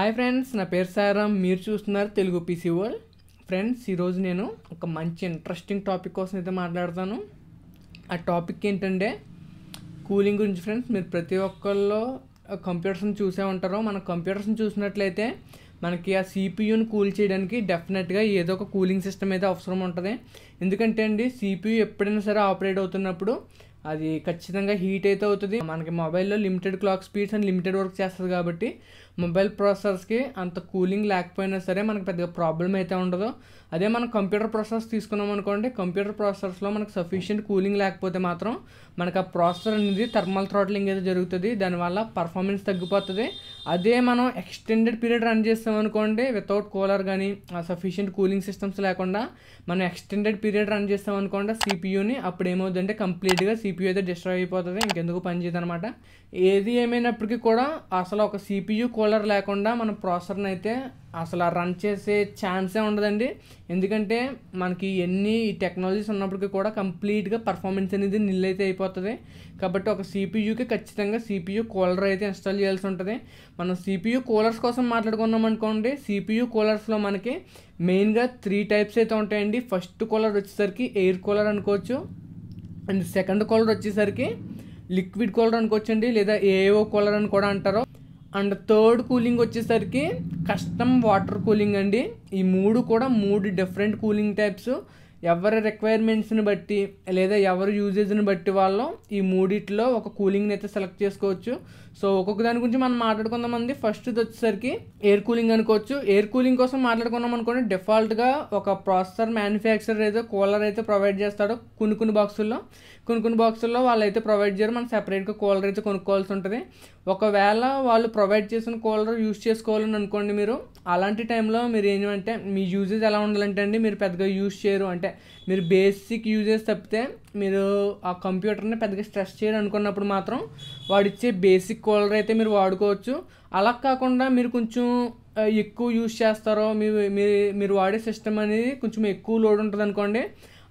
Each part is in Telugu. हाई फ्रेंड्स ना पेर सायराम मीरू चूस्तुन्नारु तेलुगु पीसी वर्ल्ड फ्रेंड्स ई रोजु नेनु ओक मंची इंट्रेस्टिंग टापिक कोसम अयिते माट्लाडुतानु आ टापिक एंटंटे कूलिंग गुरिंचि फ्रेंड्स मीरू प्रति ओक्कल्लो कंप्यूटर्स नि चूसे उंटारु मन कंप्यूटर्स नि चूसिनट्लयिते మనకి ఆ CPU ని కూల్ చేయడానికి డెఫినెట్ గా ఏదో ఒక కూలింగ్ సిస్టం అయితే అవసరం ఉంటది ఎందుకంటే అండి CPU ఎప్పుడైనా సరే ఆపరేట్ అవుతున్నప్పుడు అది ఖచ్చితంగా హీట్ అయితే అవుతది మనకి మొబైల్ లో limited clock speeds and limited work చేస్తది కాబట్టి మొబైల్ ప్రాసెసర్స్ కి అంత కూలింగ్ లేకపోయినా సరే మనకి పెద్ద ప్రాబ్లం అయితే ఉండదు అదే మనం కంప్యూటర్ ప్రాసెసర్స్ తీసుకున్నాం అనుకోండి కంప్యూటర్ ప్రాసెసర్స్ లో మనకి సఫిషియెంట్ కూలింగ్ లేకపోతే మాత్రం మనకి ఆ ప్రాసెసర్ అనేది థర్మల్ థ్రాట్లింగ్ అయితే జరుగుతది దాని వల్ల పర్ఫార్మెన్స్ తగ్గిపోతది అదే మనం ఎక్స్టెండెడ్ పీరియడ్ రన్ చేస్తాం అనుకోండి వితౌట్ కూలర్ గాని సఫిషియెంట్ కూలింగ్ సిస్టమ్స్ లేకుండా మనం ఎక్స్టెండెడ్ పీరియడ్ రన్ చేస్తాం అనుకోండి CPU ని అప్పుడు ఏమవుతుందంటే కంప్లీట్ గా CPU అయితే డిస్ట్రాయ్ అయిపోతది ఇంకెందుకు పని చేయదన్నమాట ఏది ఏమైనప్పటికీ కూడా అసలు ఒక CPU కూలర్ లేకుండా మన ప్రాసెసర్ అయితే అసలు రన్ చేసే ఛాన్స్ ఏ ఉండదండి ఎందుకంటే మనకి ఎన్ని టెక్నాలజీస్ ఉన్నప్పటికీ కూడా కంప్లీట్ గా పర్ఫార్మెన్స్ అనేది నిల్ అయితే అయిపోతది కాబట్టి ఒక CPU కి ఖచ్చితంగా CPU కూలర్ అయితే ఇన్‌స్టాల్ చేయాల్సి ఉంటది మనం CPU కూలర్స్ కోసం మాట్లాడుకున్నాం అనుకోండి CPU కూలర్స్ లో మనకి మెయిన్ గా 3 టైప్స్ అయితే ఉంటాయండి ఫస్ట్ కూలర్ వచ్చేసరికి ఎయిర్ కూలర్ అనుకోవచ్చు అండ్ సెకండ్ కూలర్ వచ్చేసరికి లిక్విడ్ కూలర్ అనుకోవొచ్చుండి లేదా AIO కూలర్ అని కూడా అంటారో అండ్ థర్డ్ కూలింగ్ వచ్చేసరికి కస్టమ్ వాటర్ కూలింగ్ అండి ఈ మూడు కూడా మూడు different cooling types our requirements ని బట్టి లేదా ఎవర్ యూసేజ్ ని బట్టి వాళ్ళు ఈ మూడిట్లో ఒక కూలింగ్ ని అయితే సెలెక్ట్ చేసుకోవచ్చు సో ఒక్కొక్క దాని గురించి మనం మాట్లాడుకుందామండి ఫస్ట్ ఇది వచ్చేసరికి ఎయిర్ కూలింగ్ అనుకోవచ్చు ఎయిర్ కూలింగ్ కోసం మాట్లాడుకున్నాం అనుకోండి డిఫాల్ట్ గా ఒక ప్రాసెసర్ మ్యానుఫ్యాక్చరర్ ఏదో కూలర్ అయితే ప్రొవైడ్ చేస్తాడు కొన్ని బాక్సుల్లో వాళ్ళైతే ప్రొవైడ్ చేయరు మనం సెపరేట్ గా కూలర్ అయితే కొనుక్కోవాల్సి ఉంటది ఒకవేళ వాళ్ళు ప్రొవైడ్ చేసిన కూలర్ యూస్ చేసుకోవాలని అనుకోండి మీరు అలాంటి టైం లో మీరు ఏమంటే మీ యూసేజ్ ఎలా ఉండాలంటే అండి మీరు పెద్దగా యూస్ చేయరు అంటే మీరు బేసిక్ యూజెస్ తప్పితే మీరు ఆ కంప్యూటర్ ని పెద్దగా స్ట్రెస్ చేయరు అనుకున్నప్పుడు మాత్రం వాడిచ్చే బేసిక్ కూలర్ అయితే మీరు వాడుకోవచ్చు అలా కాకుండా మీరు కొంచెం ఎక్కువ యూస్ చేస్తారో మీరు వాడే సిస్టం అనేది కొంచెం ఎక్కువ లోడ్ ఉంటది అనుకోండి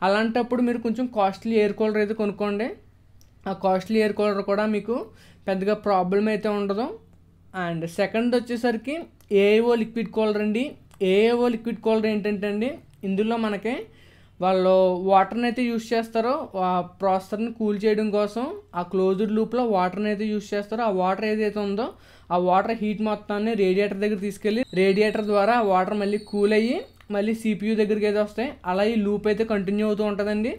అలాంటప్పుడు మీరు కొంచెం కాస్ట్లీ ఎయిర్ కూలర్ అయితే కొనుక్కోండి ఆ కాస్ట్లీ ఎయిర్ కూలర్ కూడా మీకు పెద్దగా ప్రాబ్లం అయితే ఉండదు అండ్ సెకండ్ వచ్చేసరికి AIO లిక్విడ్ కూలర్ అండి AIO లిక్విడ్ కూలర్ ఏంటంటే అండి ఇందులో మనకి వాళ్ళు వాటర్ ని అయితే యూస్ చేస్తారో ఆ ప్రాసెసర్ ని కూల్ చేయడం కోసం ఆ క్లోజ్డ్ లూప్ లో వాటర్ ని అయితే యూస్ చేస్తారో ఆ వాటర్ ఏదైతే ఉందో ఆ వాటర్ హీట్ మొత్తాన్ని రేడియేటర్ దగ్గరికి తీసుకెళ్లి రేడియేటర్ ద్వారా వాటర్ మళ్ళీ కూల్ అయ్యి మళ్ళీ CPU దగ్గరికి ఏదో వస్తాయి అలా ఈ లూప్ అయితే కంటిన్యూ అవుతూ ఉంటదండి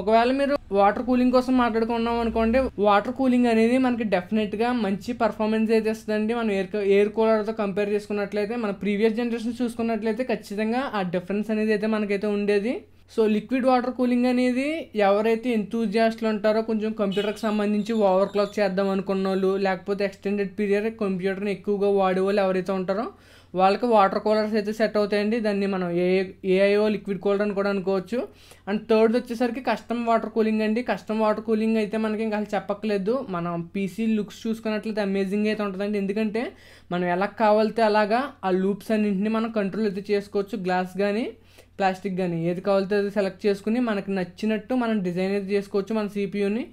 ఒకవేళ మీరు వాటర్ కూలింగ్ కోసం మాట్లాడుకున్నాం అనుకోండి వాటర్ కూలింగ్ అనేది మనకి డెఫినెట్ గా మంచి పర్ఫార్మెన్స్ అయితే ఇస్తదండి మనం ఎయిర్ కూలర్ తో కంపేర్ చేసుకున్నట్లయితే మన ప్రీవియస్ జనరేషన్ చూసుకున్నట్లయితే ఖచ్చితంగా ఆ డిఫరెన్స్ అనేది అయితే మనకైతే ఉండేది సో లిక్విడ్ వాటర్ కూలింగ్ అనేది ఎవరైతే ఎంతూజియాస్ట్లు ఉంటారో కొంచెం కంప్యూటర్ కి సంబంధించి ఓవర్ క్లాక్ చేద్దాం అనుకున్నోళ్ళు లేకపోతే ఎక్స్టెండెడ్ పీరియడ్ కంప్యూటర్ ని ఎక్కువగా వాడేవాళ్ళు ఎవరైతే ఉంటారో వాళ్ళకి వాటర్ కూలర్స్ అయితే సెట్ అవుతాయండి దాన్ని మనం AIO లిక్విడ్ కూలర్ అని కూడా అనుకోవచ్చు అండ్ థర్డ్ వచ్చేసరికి కస్టమ్ వాటర్ కూలింగ్ అండి కస్టమ్ వాటర్ కూలింగ్ అయితే మనకి ఇంకా చెప్పక్కలేదు మనం PC లుక్స్ చూసుకున్నట్లయితే అమేజింగ్ అయితే ఉంటదండి ఎందుకంటే మనం ఎలా కావాలితే అలాగా ఆ లూప్స్ అన్నిటిని మనం కంట్రోల్ అయితే చేసుకోవచ్చు గ్లాస్ గాని ప్లాస్టిక్ గాని ఏది కావాలితే అది సెలెక్ట్ చేసుకుని మనకి నచ్చినట్టు మనం డిజైన్ అయితే చేసుకోవచ్చు మన CPU ని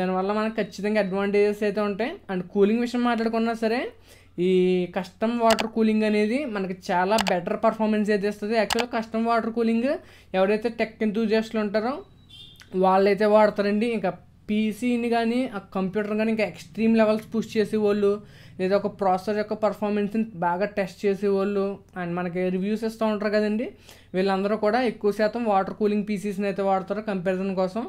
దానివల్ల మనకు ఖచ్చితంగా అడ్వాంటేజెస్ అయితే ఉంటాయి అండ్ కూలింగ్ విషయం మాట్లాడుకున్నా సరే ఈ కస్టమ్ వాటర్ కూలింగ్ అనేది మనకి చాలా బెటర్ పర్ఫార్మెన్స్ అయితే ఇస్తది యాక్చువల్ కస్టమ్ వాటర్ కూలింగ్ ఎవరైతే టెక్ ఎంతూజియాస్ట్లు ఉంటారో వాళ్ళైతే వాడతారండి ఇంకా PC ని గాని ఆ కంప్యూటర్ గాని ఇంకా ఎక్స్ట్రీమ్ లెవెల్స్ పుష్ చేసేవాళ్ళు లేదా ఒక ప్రాసెసర్ యొక్క పర్ఫార్మెన్స్ ని బాగా టెస్ట్ చేసేవాళ్ళు అండ్ మనకి రివ్యూస్ ఇస్తూ ఉంటారు కదండి వీళ్ళందరూ కూడా ఎక్కువ శాతం వాటర్ కూలింగ్ PCs ని అయితే వాడతారు కంపారిజన్ కోసం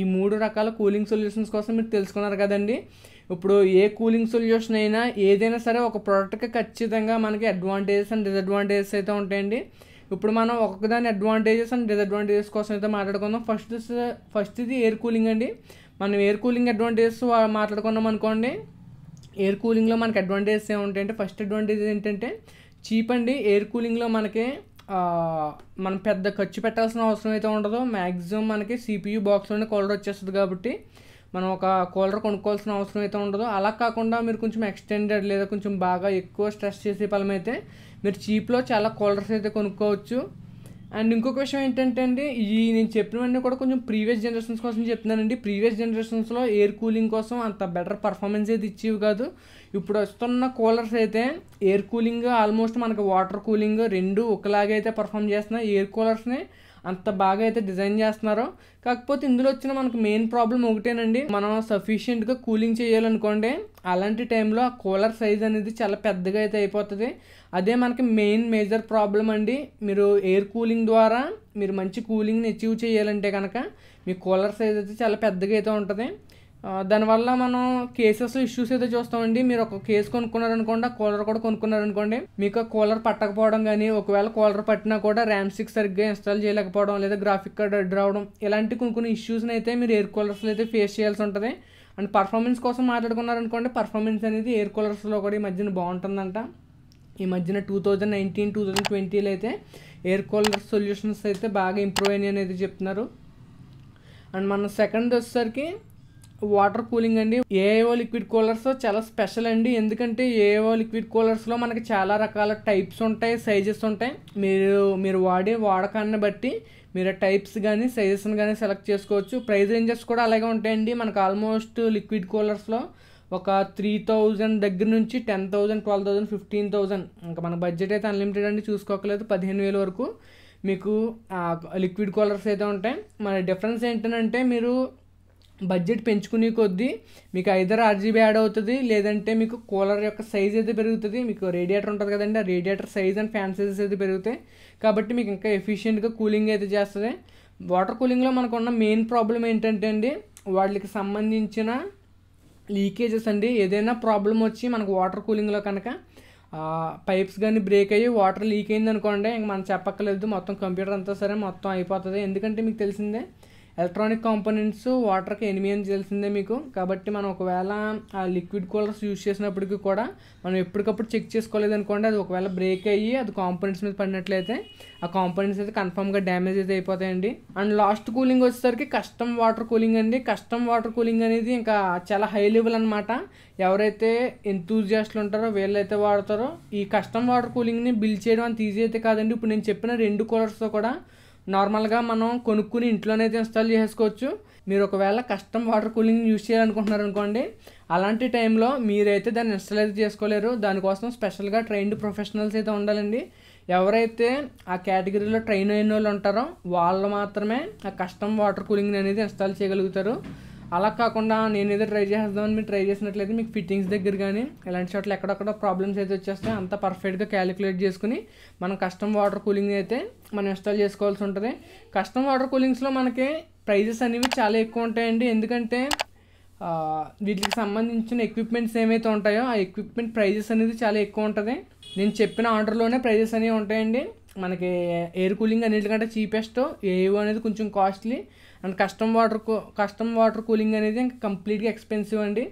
ఈ మూడు రకాల కూలింగ్ సొల్యూషన్స్ కోసం మీరు తెలుసుకున్నారు కదండి ఇప్పుడు ఏ కూలింగ్ సొల్యూషన్ అయినా ఏదైనా సరే ఒక ప్రొడక్ట్ కి ఖచ్చితంగా మనకి అడ్వాంటేజెస్ అండ్ డిస్అడ్వాంటేజెస్ అయితే ఉంటాయండి ఇప్పుడు మనం ఒక్కొక్క దాని అడ్వాంటేజెస్ అండ్ డిస్అడ్వాంటేజెస్ కోసం అయితే మాట్లాడుకుందాం ఫస్ట్ ఇది ఎయిర్ కూలింగ్ అండి మనం ఎయిర్ కూలింగ్ అడ్వాంటేజెస్ మాట్లాడుకున్నాం అనుకోండి ఎయిర్ కూలింగ్ లో మనకి అడ్వాంటేజెస్ ఏముంటాయంటే ఫస్ట్ అడ్వాంటేజ్ ఏంటంటే చీప్ అండి ఎయిర్ కూలింగ్ లో మనకి మనం పెద్ద ఖర్చు పెట్టాల్సిన అవసరం అయితే ఉండదు మాక్సిమం మనకి CPU బాక్స్ లోనే కూలర్ వచ్చేస్తుంది కాబట్టి మనం ఒక కూలర్ కొనుక్కోవాల్సిన అవసరం అయితే ఉండదు అలా కాకుండా మీరు కొంచెం ఎక్స్టెండెడ్ లేదా కొంచెం బాగా ఎక్కువ స్ట్రెస్ చేసే పలమైతే మీరు చీప్ లో చాలా కూలర్స్ అయితే కొనుక్కోవచ్చు And inko question entante andi ee nenu cheppinavani kuda koncham previous generations kosam cheptunanandi previous generations lo air cooling kosam anta better performance edi ichivu kaadu ippudu vastunna coolers aithe air cooling almost manaku water cooling rendu okalage aithe perform chestunna air coolers ni anta baaga aithe design chestunnaro kakapothe indulo ochina manaku main problem ogatenandi manam sufficient ga cooling cheyali anukonde alanti time lo cooler size anedi chala peddaga aithe ayipothadi అదే మనకి మెయిన్ మేజర్ ప్రాబ్లం అండి మీరు ఎయిర్ కూలింగ్ ద్వారా మీరు మంచి కూలింగ్ ని అచీవ్ చేయాలంటే గనక మీ కూలర్ సైజ్ అయితే చాలా పెద్దగా అయితే ఉంటది దాని వల్ల మనం కేసెస్ ఇష్యూస్ అయితే చూస్తామండి మీరు ఒక కేస్ కొనుక్కున్నారు అనుకోండి కూలర్ కూడా కొనుక్కున్నారు అనుకోండి మీకు కూలర్ పట్టకపోవడం గానీ ఒకవేళ కూలర్ పట్టినా కూడా RAM 6 సరిగ్గా ఇన్‌స్టాల్ చేయలేకపోవడం లేదా గ్రాఫిక్ కార్డ్ డెడ్ రావడం ఇలాంటి కొన్ని ఇష్యూస్ ని అయితే మీరు ఎయిర్ కూలర్స్ లో అయితే ఫేస్ చేయాల్సి ఉంటది అండ్ పర్ఫార్మెన్స్ కోసం మాట్లాడుకున్నారు అనుకోండి పర్ఫార్మెన్స్ అనేది ఎయిర్ కూలర్స్ లో కూడా ఈ మధ్యన బాగుంటుందంట ఈ మధ్యన 2019 2020 లో అయితే ఎయిర్ కూలర్ సొల్యూషన్స్ అయితే బాగా ఇంప్రూవ్ అయ్యాయని అయితే చెప్తున్నారు అండ్ మన సెకండ్ వచ్చేసరికి వాటర్ కూలింగ్ అండి AIO లిక్విడ్ కూలర్స్ చాలా స్పెషల్ అండి ఎందుకంటే AIO లిక్విడ్ కూలర్స్ లో మనకి చాలా రకాల టైప్స్ ఉంటాయి సైజెస్ ఉంటాయి మీరు వాడే వాడకాన్ని బట్టి మీరు టైప్స్ గాని సైజెస్ గాని సెలెక్ట్ చేసుకోవచ్చు ప్రైస్ రేంజెస్ కూడా అలాగే ఉంటాయండి మనకి ఆల్మోస్ట్ లిక్విడ్ కూలర్స్ లో ఒక 3000 దగ్గర నుంచి 10000 12000 15000 ఇంకా మన బడ్జెట్ అయితే అన్లిమిటెడ్ అండి చూసుకోకలేదు 15000 వరకు మీకు లిక్విడ్ కూలర్స్ అయితే ఉంటాయి మన డిఫరెన్స్ ఏంటంటే మీరు బడ్జెట్ పెంచుకునే కొద్దీ మీకు either RGB యాడ్ అవుతది లేదంటే మీకు కూలర్ యొక్క సైజ్ అయితే పెరుగుతది మీకు రేడియేటర్ ఉంటది కదండి ఆ radiator size and fan sizes అయితే పెరుగుతాయి కాబట్టి మీకు ఇంకా ఎఫిషియెంట్ గా కూలింగ్ అయితే చేస్తది వాటర్ కూలింగ్ లో మనకు ఉన్న మెయిన్ ప్రాబ్లం ఏంటంటే అండి వాటికి సంబంధించిన లీకేజెస్ అండి ఏదైనా ప్రాబ్లం వచ్చి మనకు వాటర్ కూలింగ్ లో కనక పైప్స్ గాని బ్రేక్ అయ్యి వాటర్ లీక్ అయినది అనుకోండి ఇంకా మనం చెప్పకలేదు మొత్తం కంప్యూటర్ అంతా సరే మొత్తం అయిపోతది ఎందుకంటే మీకు తెలిసిందే ఎలక్ట్రానిక్ కాంపోనెంట్స్ వాటర్ కి ఎనిమీ అని తెలిసిందే మీకు కాబట్టి మనం ఒకవేళ ఆ లిక్విడ్ కూలర్స్ యూస్ చేసినప్పటికీ కూడా మనం ఎప్పుడకప్పుడు చెక్ చేసుకోలేదు అనుకోండి అది ఒకవేళ బ్రేక్ అయ్యి అది కాంపోనెంట్స్ మీద పడినట్లయితే ఆ కాంపోనెంట్స్ అయితే కన్ఫర్మ్ గా డ్యామేజ్ అయితే అయిపోతాయండి అండ్ లాస్ట్ కూలింగ్ వచ్చేసరికి కస్టమ్ వాటర్ కూలింగ్ అండి కస్టమ్ వాటర్ కూలింగ్ అనేది ఇంకా చాలా హై లెవెల్ అన్నమాట ఎవరైతే ఎంతూజియాస్ట్లు ఉంటారో వీళ్ళైతే వాడతారో ఈ కస్టమ్ వాటర్ కూలింగ్ ని బిల్డ్ చేయడం అంత ఈజీ అయితే కాదండి ఇప్పుడు నేను చెప్పిన రెండు కూలర్స్ తో కూడా నార్మల్ గా మనం కొనుక్కుని ఇంట్లోనే ఇన్‌స్టాల్ చేసుకోవచ్చు మీరు ఒకవేళ కస్టమ్ వాటర్ కూలింగ్ యూస్ చేయాలనుకుంటున్నారు అనుకోండి అలాంటి టైం లో మీరైతే దాన్ని ఇన్‌స్టాల్ చేసుకోలేరు దాని కోసం స్పెషల్ గా ట్రైన్డ్ ప్రొఫెషనల్స్ అయితే ఉండాలండి ఎవరైతే ఆ కేటగిరీలో ట్రైన్ అయిన వాళ్ళు ఉంటారో వాళ్ళు మాత్రమే ఆ కస్టమ్ వాటర్ కూలింగ్ ని అనేది ఇన్‌స్టాల్ చేయగలుగుతారు అలా కాకుండా నేను ఏదో ట్రై చేస్తాను మీరు ట్రై చేసినట్లయితే మీకు ఫిట్టింగ్స్ దగ్గర గాని ఇలాంటి చోట్ల ఎక్కడక్కడ ప్రాబ్లమ్స్ అయితే వచ్చేస్తాయి అంత పర్ఫెక్ట్ గా క్యాలిక్యులేట్ చేసుకుని మనం కస్టమ్ వాటర్ కూలింగ్ అయితే మనం ఇన్‌స్టాల్ చేసుకోవాల్సి ఉంటది కస్టమ్ వాటర్ కూలింగ్స్ లో మనకి ప్రైసెస్ అనేవి చాలా ఎక్కువ ఉంటాయండి ఎందుకంటే వీటికి సంబంధించిన ఎక్విప్‌మెంట్స్ ఏమైతే ఉంటాయో ఆ ఎక్విప్‌మెంట్ ప్రైసెస్ అనేది చాలా ఎక్కువ ఉంటది నేను చెప్పిన ఆర్డర్ లోనే ప్రైసెస్ అనేవి ఉంటాయండి మనకి ఎయిర్ కూలింగ్ అన్నిటికంటే చీపెస్ట్ AIO అనేది కొంచెం costly and custom water cooling అనేది ఇంకా కంప్లీట్ గా ఎక్స్‌పెన్సివ్ అండి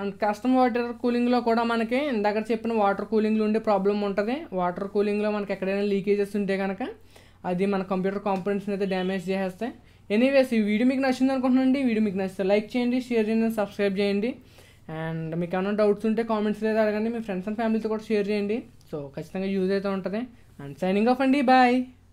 అండ్ కస్టమ్ వాటర్ కూలింగ్ లో కూడా మనకి ఇందాక చెప్పిన వాటర్ కూలింగ్ లో ఉండే ప్రాబ్లం ఉంటది వాటర్ కూలింగ్ లో మనకి ఎక్కడైనా లీకేజెస్ ఉంటే గనక అది మన కంప్యూటర్ కాంపోనెంట్స్ ని అయితే డ్యామేజ్ చేస్తాయి ఎనీవేస్ ఈ వీడియో మీకు నచ్చింది అనుకుంటున్నానండి వీడియో మీకు నచ్చితే లైక్ చేయండి షేర్ చేయండి సబ్స్క్రైబ్ చేయండి అండ్ మీకు ఏమైనా డౌట్స్ ఉంటే కామెంట్స్ లో అడగండి మీ ఫ్రెండ్స్ అండ్ ఫ్యామిలీతో కూడా షేర్ చేయండి సో ఖచ్చితంగా యూజ్ అయితే ఉంటది And signing off and bye.